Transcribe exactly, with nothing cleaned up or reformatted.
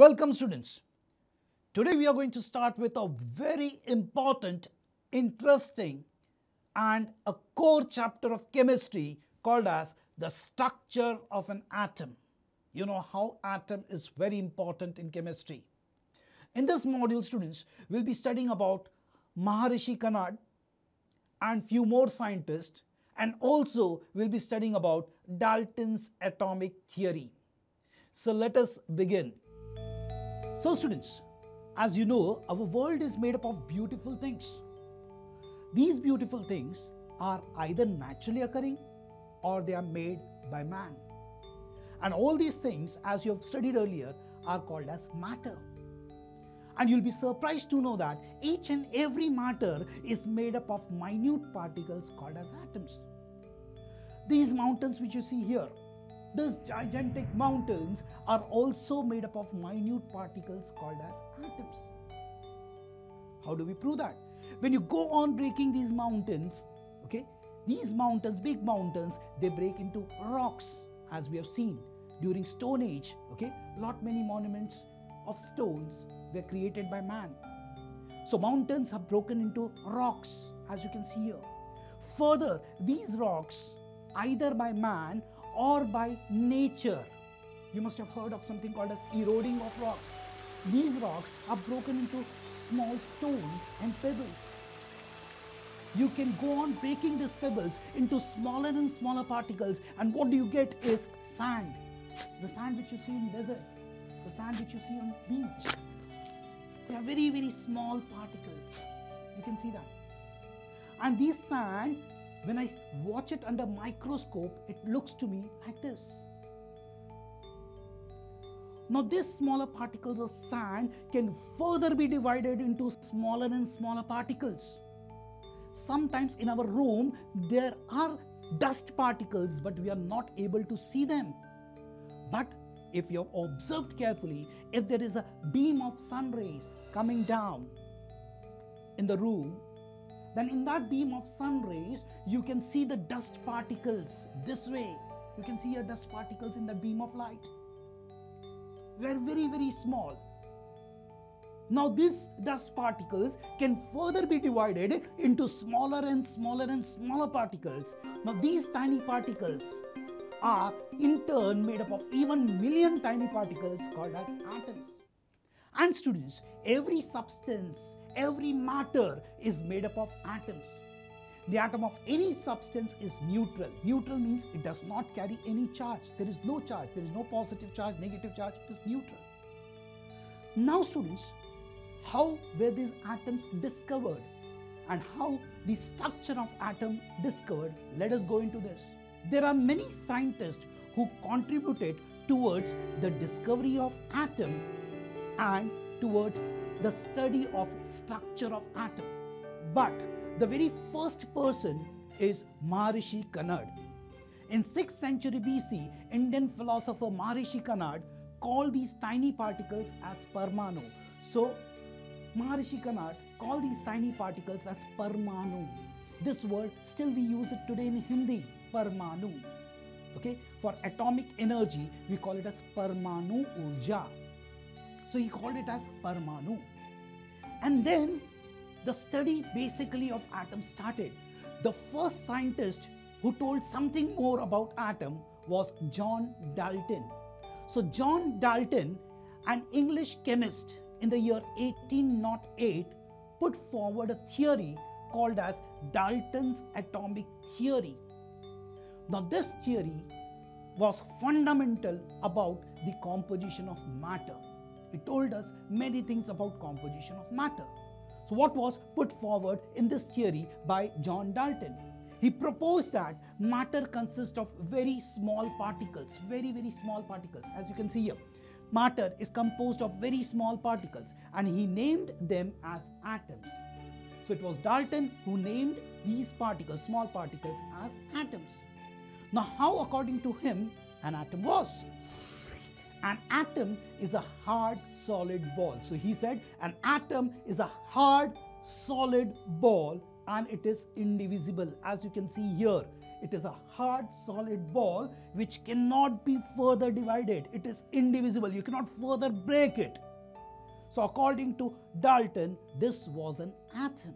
Welcome students. Today we are going to start with a very important, interesting and a core chapter of chemistry called as the structure of an atom. You know how atom is very important in chemistry. In this module students, we will be studying about Maharishi Kanad and few more scientists, and also we will be studying about Dalton's atomic theory. So let us begin. So students, as you know, our world is made up of beautiful things. These beautiful things are either naturally occurring or they are made by man. And all these things, as you have studied earlier, are called as matter. And you'll be surprised to know that each and every matter is made up of minute particles called as atoms. These mountains which you see here, these gigantic mountains, are also made up of minute particles called as atoms. How do we prove that? When you go on breaking these mountains, okay, these mountains, big mountains, they break into rocks, as we have seen during Stone Age, okay, lot many monuments of stones were created by man. So mountains have broken into rocks, as you can see here. Further, these rocks, either by man or by nature, you must have heard of something called as eroding of rocks. These rocks are broken into small stones and pebbles. You can go on breaking these pebbles into smaller and smaller particles, and what do you get is sand. The sand which you see in desert, the sand which you see on beach. They are very, very small particles. You can see that. And these sand, when I watch it under microscope, it looks to me like this. Now these smaller particles of sand can further be divided into smaller and smaller particles. Sometimes in our room there are dust particles, but we are not able to see them. But if you have observed carefully, if there is a beam of sun rays coming down in the room, then in that beam of sun rays, you can see the dust particles this way. You can see your dust particles in that beam of light. They are very, very small. Now these dust particles can further be divided into smaller and smaller and smaller particles. Now these tiny particles are in turn made up of even million tiny particles called as atoms. And students, every substance, every matter is made up of atoms. The atom of any substance is neutral. Neutral means it does not carry any charge. There is no charge. There is no positive charge, negative charge. It is neutral. Now students, how were these atoms discovered and how the structure of atom discovered? Let us go into this. There are many scientists who contributed towards the discovery of atom and towards the study of structure of atom. But the very first person is Maharishi Kanad. In sixth century B C, Indian philosopher Maharishi Kanad called these tiny particles as Parmanu. So Maharishi Kanad called these tiny particles as Parmanu. This word still we use it today in Hindi, Parmanu. Okay, for atomic energy we call it as Parmanu Urja. So he called it as Parmanu. And then the study basically of atom started. The first scientist who told something more about atom was John Dalton. So John Dalton, an English chemist, in the year eighteen oh eight put forward a theory called as Dalton's atomic theory. Now this theory was fundamental about the composition of matter. It told us many things about composition of matter. So what was put forward in this theory by John Dalton? He proposed that matter consists of very small particles, very, very small particles. As you can see here, matter is composed of very small particles, and he named them as atoms. So it was Dalton who named these particles, small particles, as atoms. Now how, according to him, an atom was? An atom is a hard solid ball. So he said an atom is a hard solid ball and it is indivisible. As you can see here, It is a hard, solid ball which cannot be further divided. It is indivisible. You cannot further break it. So according to Dalton, this was an atom.